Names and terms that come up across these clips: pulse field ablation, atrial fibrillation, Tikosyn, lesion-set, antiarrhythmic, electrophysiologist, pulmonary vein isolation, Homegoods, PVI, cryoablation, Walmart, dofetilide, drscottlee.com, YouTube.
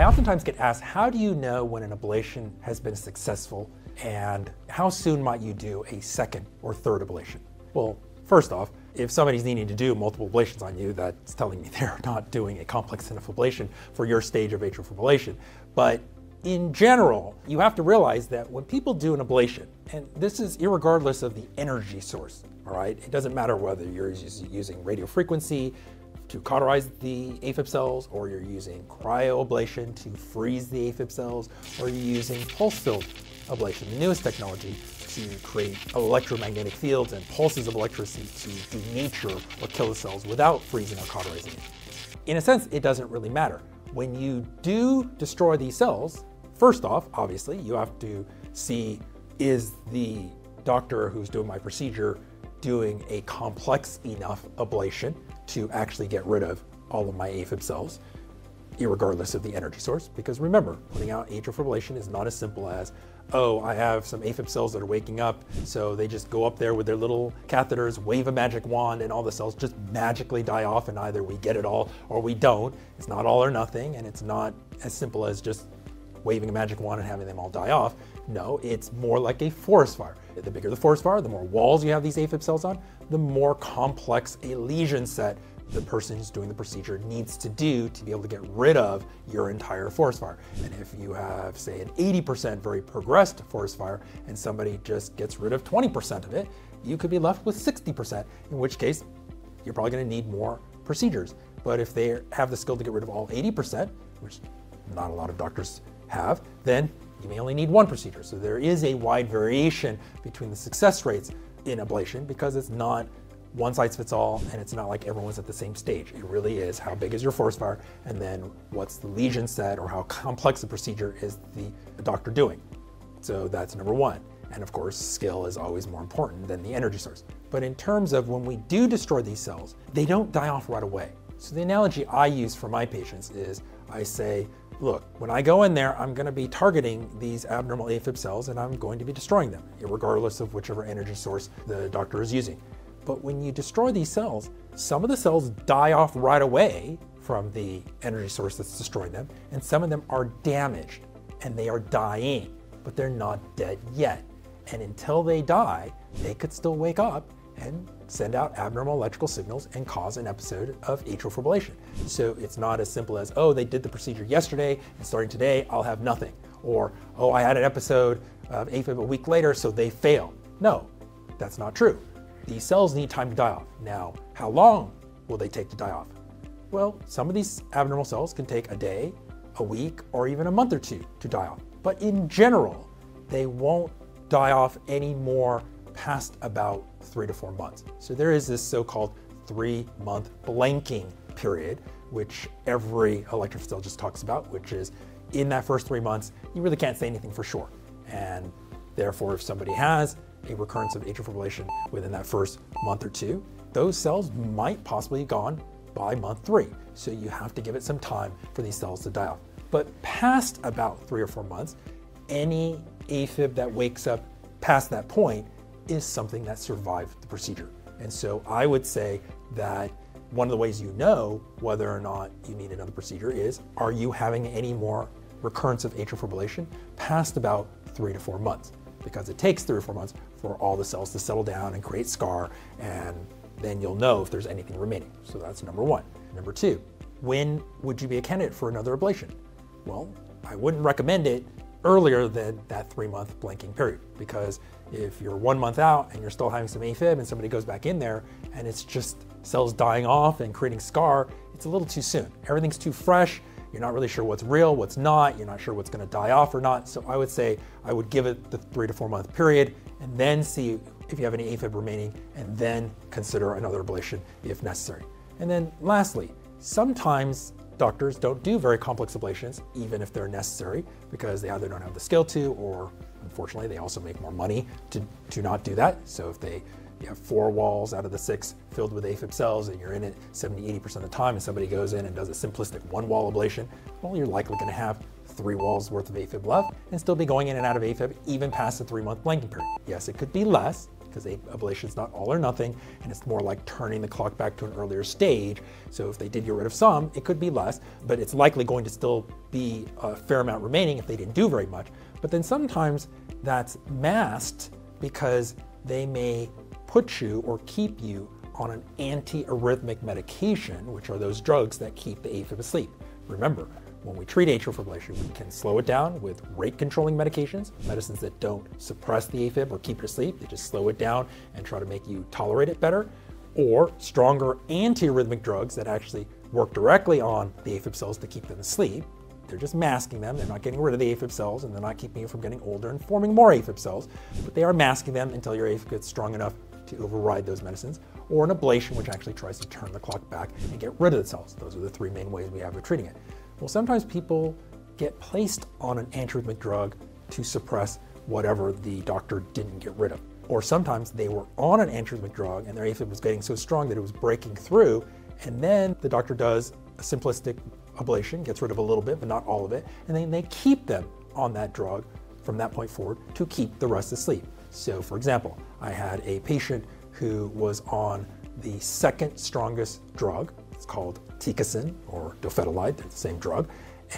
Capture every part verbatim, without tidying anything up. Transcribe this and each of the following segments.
I oftentimes get asked, how do you know when an ablation has been successful and how soon might you do a second or third ablation? Well, first off, if somebody's needing to do multiple ablations on you, that's telling me they're not doing a complex enough ablation for your stage of atrial fibrillation. But in general, you have to realize that when people do an ablation, and this is irregardless of the energy source, all right? It doesn't matter whether you're using radiofrequency to cauterize the AFib cells, or you're using cryoablation to freeze the AFib cells, or you're using pulse field ablation, the newest technology, to create electromagnetic fields and pulses of electricity to denature or kill the cells without freezing or cauterizing it. In a sense, it doesn't really matter. When you do destroy these cells, first off, obviously, you have to see, is the doctor who's doing my procedure doing a complex enough ablation to actually get rid of all of my AFib cells, irregardless of the energy source? Because remember, putting out atrial fibrillation is not as simple as, oh, I have some AFib cells that are waking up, so they just go up there with their little catheters, wave a magic wand, and all the cells just magically die off, and either we get it all or we don't. It's not all or nothing, and it's not as simple as just waving a magic wand and having them all die off. No, it's more like a forest fire. The bigger the forest fire, the more walls you have these AFib cells on, the more complex a lesion set the person who's doing the procedure needs to do to be able to get rid of your entire forest fire. And if you have, say, an eighty percent very progressed forest fire and somebody just gets rid of twenty percent of it, you could be left with sixty percent, in which case you're probably gonna need more procedures. But if they have the skill to get rid of all eighty percent, which not a lot of doctors have, then you may only need one procedure. So there is a wide variation between the success rates in ablation because it's not one size fits all, and it's not like everyone's at the same stage. It really is how big is your forest fire, and then what's the lesion set or how complex the procedure is the, the doctor doing. So that's number one. And of course, skill is always more important than the energy source. But in terms of when we do destroy these cells, they don't die off right away. So the analogy I use for my patients is I say, look, when I go in there, I'm gonna be targeting these abnormal AFib cells and I'm going to be destroying them, regardless of whichever energy source the doctor is using. But when you destroy these cells, some of the cells die off right away from the energy source that's destroying them, and some of them are damaged and they are dying, but they're not dead yet. And until they die, they could still wake up and send out abnormal electrical signals and cause an episode of atrial fibrillation. So it's not as simple as, oh, they did the procedure yesterday and starting today, I'll have nothing. Or, oh, I had an episode of AFib a week later, so they failed. No, that's not true. These cells need time to die off. Now, how long will they take to die off? Well, some of these abnormal cells can take a day, a week, or even a month or two to die off. But in general, they won't die off any more past about three to four months. So there is this so-called three-month blanking period, which every electrophysiologist talks about, which is in that first three months, you really can't say anything for sure. And therefore, if somebody has a recurrence of atrial fibrillation within that first month or two, those cells might possibly be gone by month three. So you have to give it some time for these cells to die off. But past about three or four months, any AFib that wakes up past that point is something that survived the procedure. And so I would say that one of the ways you know whether or not you need another procedure is, are you having any more recurrence of atrial fibrillation past about three to four months? Because it takes three or four months for all the cells to settle down and create scar, and then you'll know if there's anything remaining. So that's number one. Number two, when would you be a candidate for another ablation? Well, I wouldn't recommend it earlier than that three month blanking period, because if you're one month out and you're still having some AFib and somebody goes back in there and it's just cells dying off and creating scar, it's a little too soon. Everything's too fresh. You're not really sure what's real, what's not. You're not sure what's gonna die off or not. So I would say I would give it the three to four month period and then see if you have any AFib remaining, and then consider another ablation if necessary. And then lastly, sometimes doctors don't do very complex ablations, even if they're necessary, because they either don't have the skill to, or unfortunately, they also make more money to, to not do that. So if they you have four walls out of the six filled with AFib cells and you're in it seventy, eighty percent of the time, and somebody goes in and does a simplistic one wall ablation, well, you're likely gonna have three walls worth of AFib left and still be going in and out of AFib even past the three month blanking period. Yes, it could be less, because ablation is not all or nothing, and it's more like turning the clock back to an earlier stage. So if they did get rid of some, it could be less, but it's likely going to still be a fair amount remaining if they didn't do very much. But then sometimes that's masked because they may put you or keep you on an antiarrhythmic medication, which are those drugs that keep the AFib asleep. Remember, when we treat atrial fibrillation, we can slow it down with rate-controlling medications, medicines that don't suppress the AFib or keep it asleep. They just slow it down and try to make you tolerate it better, or stronger antiarrhythmic drugs that actually work directly on the AFib cells to keep them asleep. They're just masking them. They're not getting rid of the AFib cells, and they're not keeping you from getting older and forming more AFib cells, but they are masking them until your AFib gets strong enough to override those medicines, or an ablation, which actually tries to turn the clock back and get rid of the cells. Those are the three main ways we have of treating it. Well, sometimes people get placed on an antiarrhythmic drug to suppress whatever the doctor didn't get rid of. Or sometimes they were on an antiarrhythmic drug and their AFib was getting so strong that it was breaking through, and then the doctor does a simplistic ablation, gets rid of a little bit, but not all of it, and then they keep them on that drug from that point forward to keep the rest asleep. So for example, I had a patient who was on the second strongest drug. It's called Tikosyn or dofetilide, they're the same drug.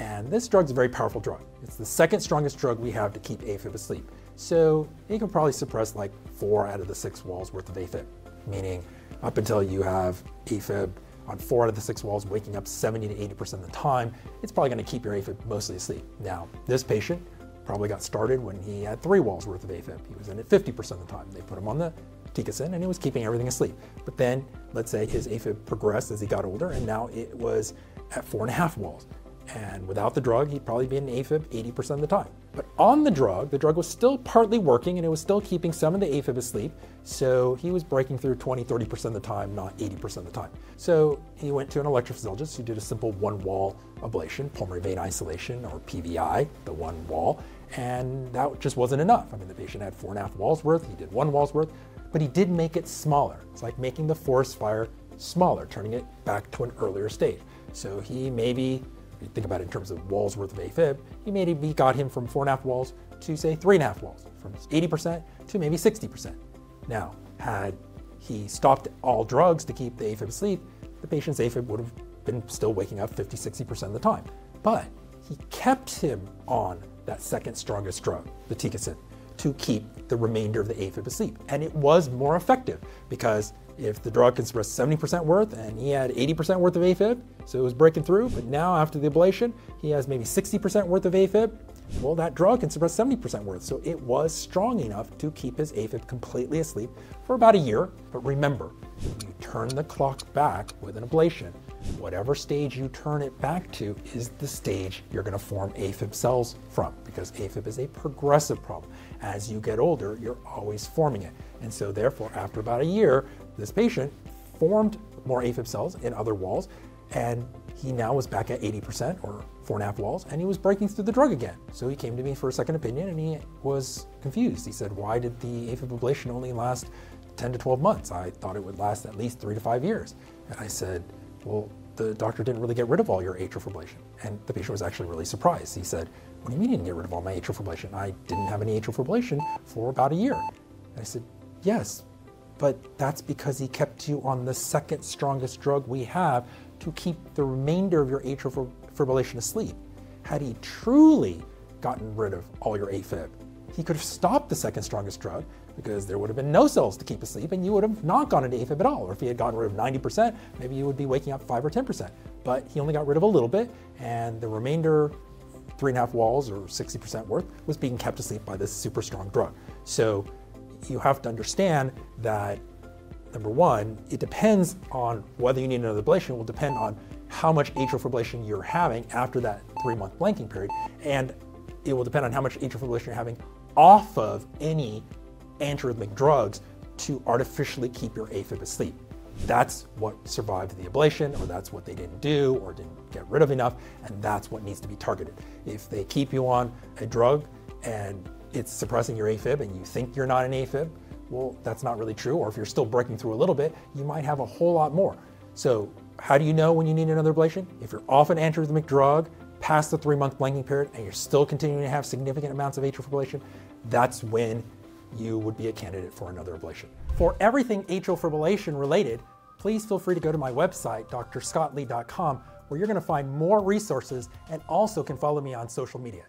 And this drug is a very powerful drug. It's the second strongest drug we have to keep AFib asleep. So it can probably suppress like four out of the six walls worth of AFib, meaning up until you have AFib on four out of the six walls waking up seventy to eighty percent of the time, it's probably gonna keep your AFib mostly asleep. Now, this patient probably got started when he had three walls worth of AFib. He was in it fifty percent of the time. They put him on the Tikosyn and he was keeping everything asleep. But then, let's say his AFib progressed as he got older and now it was at four and a half walls. And without the drug, he'd probably be in AFib eighty percent of the time. But on the drug, the drug was still partly working and it was still keeping some of the AFib asleep. So he was breaking through twenty, thirty percent of the time, not eighty percent of the time. So he went to an electrophysiologist who did a simple one wall ablation, pulmonary vein isolation, or P V I, the one wall. And that just wasn't enough. I mean, the patient had four and a half walls worth, he did one wall's worth, but he did make it smaller. It's like making the forest fire smaller, turning it back to an earlier stage. So he maybe, you think about it in terms of walls worth of AFib, he maybe got him from four and a half walls to say three and a half walls, from eighty percent to maybe sixty percent. Now, had he stopped all drugs to keep the AFib asleep, the patient's AFib would have been still waking up fifty, sixty percent of the time. But he kept him on that second strongest drug, the Tikosyn, to keep the remainder of the AFib asleep. And it was more effective because if the drug can suppress seventy percent worth and he had eighty percent worth of AFib, so it was breaking through, but now after the ablation, he has maybe sixty percent worth of AFib, well, that drug can suppress seventy percent worth. So it was strong enough to keep his AFib completely asleep for about a year. But remember, when you turn the clock back with an ablation, whatever stage you turn it back to is the stage you're going to form AFib cells from, because AFib is a progressive problem. As you get older, you're always forming it. And so therefore, after about a year, this patient formed more AFib cells in other walls, and he now was back at eighty percent or four and a half walls, and he was breaking through the drug again. So he came to me for a second opinion and he was confused. He said, why did the AFib ablation only last ten to twelve months? I thought it would last at least three to five years. And I said, well, the doctor didn't really get rid of all your atrial fibrillation. And the patient was actually really surprised. He said, what do you mean you didn't get rid of all my atrial fibrillation? I didn't have any atrial fibrillation for about a year. And I said, yes, but that's because he kept you on the second strongest drug we have to keep the remainder of your atrial fibrillation asleep. Had he truly gotten rid of all your AFib, he could have stopped the second strongest drug, because there would have been no cells to keep asleep and you would have not gone into AFib at all. Or if he had gotten rid of ninety percent, maybe you would be waking up five or ten percent. But he only got rid of a little bit, and the remainder three and a half walls or sixty percent worth was being kept asleep by this super strong drug. So you have to understand that, number one, it depends on whether you need another ablation. It will depend on how much atrial fibrillation you're having after that three month blanking period. And it will depend on how much atrial fibrillation you're having off of any antiarrhythmic drugs to artificially keep your AFib asleep. That's what survived the ablation, or that's what they didn't do or didn't get rid of enough, and that's what needs to be targeted. If they keep you on a drug and it's suppressing your AFib and you think you're not an AFib, well, that's not really true. Or if you're still breaking through a little bit, you might have a whole lot more. So how do you know when you need another ablation? If you're off an antiarrhythmic drug past the three month blanking period and you're still continuing to have significant amounts of atrial fibrillation, that's when you would be a candidate for another ablation. For everything atrial fibrillation related, please feel free to go to my website, d r scott lee dot com, where you're going to find more resources, and also can follow me on social media.